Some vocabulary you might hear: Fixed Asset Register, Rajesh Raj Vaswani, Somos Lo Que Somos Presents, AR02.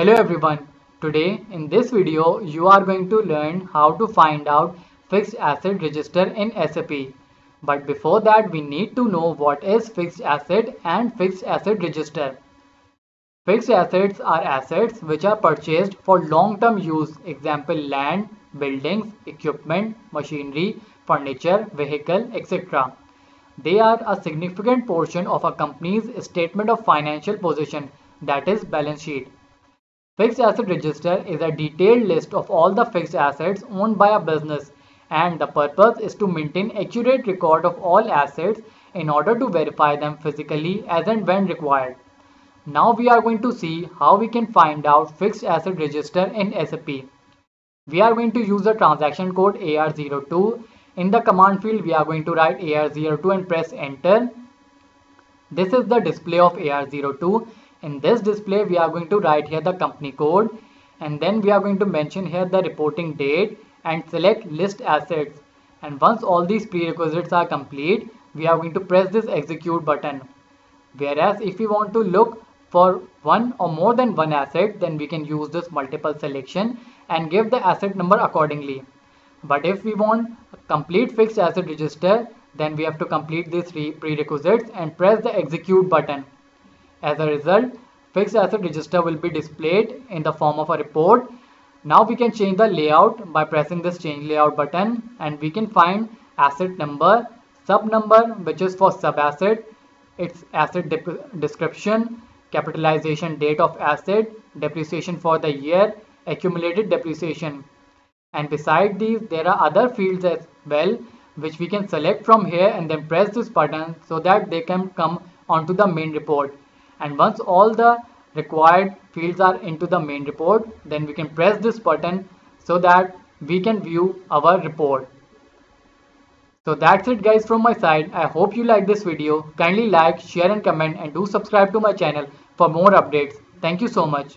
Hello everyone, today in this video you are going to learn how to find out fixed asset register in SAP. But before that we need to know what is fixed asset and fixed asset register. Fixed assets are assets which are purchased for long-term use, example land, buildings, equipment, machinery, furniture, vehicle, etc. They are a significant portion of a company's statement of financial position, that is balance sheet. Fixed asset register is a detailed list of all the fixed assets owned by a business, and the purpose is to maintain accurate record of all assets in order to verify them physically as and when required. Now we are going to see how we can find out fixed asset register in SAP. We are going to use the transaction code AR02. In the command field we are going to write AR02 and press enter. This is the display of AR02. In this display we are going to write here the company code, and then we are going to mention here the reporting date and select list assets, and once all these prerequisites are complete we are going to press this execute button. Whereas if we want to look for one or more than one asset, then we can use this multiple selection and give the asset number accordingly. But if we want a complete fixed asset register, then we have to complete these three prerequisites and press the execute button. As a result, fixed asset register will be displayed in the form of a report. Now we can change the layout by pressing this change layout button, and we can find asset number, sub number which is for sub asset, its asset description, capitalization date of asset, depreciation for the year, accumulated depreciation. And beside these there are other fields as well which we can select from here and then press this button so that they can come onto the main report. And once all the required fields are into the main report, then we can press this button so that we can view our report. So that's it guys from my side. I hope you like this video. Kindly like, share and comment, and do subscribe to my channel for more updates. Thank you so much.